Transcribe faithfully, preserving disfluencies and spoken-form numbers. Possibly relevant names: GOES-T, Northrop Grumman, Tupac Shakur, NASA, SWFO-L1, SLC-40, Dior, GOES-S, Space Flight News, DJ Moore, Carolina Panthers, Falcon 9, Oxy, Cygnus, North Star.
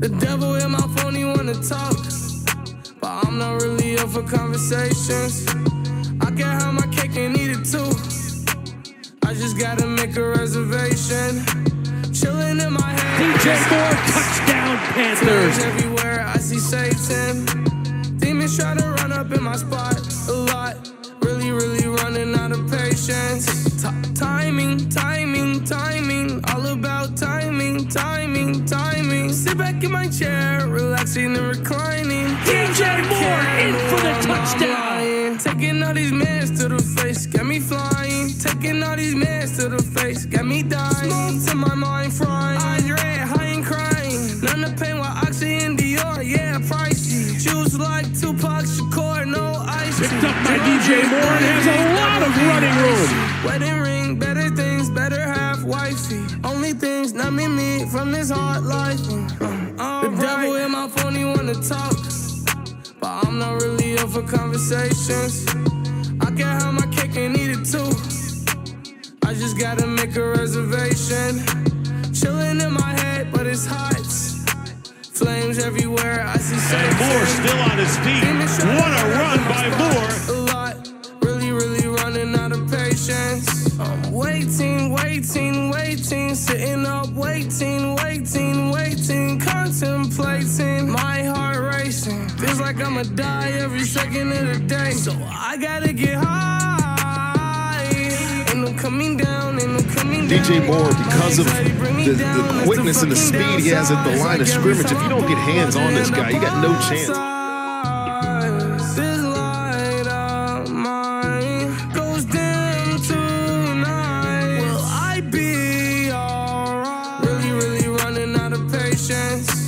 The devil in my phone, he wanna talk, but I'm not really up for conversations. I can have my cake and eat it too, I just gotta make a reservation. Chilling in my head, D J Moore, touchdown Panthers. Everywhere I see Satan. Demons try to run up in my spot a lot. Really, really running out of patience. T timing, timing, timing. All about timing, timing, timing. Sit back in my chair, relaxing and reclining. D J Moore in for the touchdown. Taking all these mans to the face, got me flying. Taking all these mans to the face, got me dying. Smoke to my mind frying. Andre, I ain't crying. None of pain while Oxy and Dior, yeah, pricey. Shoes like Tupac Shakur, no ice. Picked up by D J Moore and has a lot of running room. Wedding ring, better things, better half wifey. Only things numbing me from this hard life. The devil in my phone, he wanna talk, but I'm not really up for conversations. I can have my cake and eat it too, I just gotta make a reservation. Chilling in my head, but it's hot. Flames everywhere, I see Satan. Moore still on his feet. What a run by Moore. A lot, really, really running out of patience. I'm waiting, waiting, waiting. Sitting up, waiting, waiting, waiting. Contemplating, my heart racing. Feels like I'ma die every second of the day. So I gotta get high. Coming down and coming down. D J Moore, because of the, the quickness and the speed he has at the line of scrimmage, if you don't get hands on this guy, you got no chance. This light of mine goes down tonight. Will I be alright? Really, really running out of patience.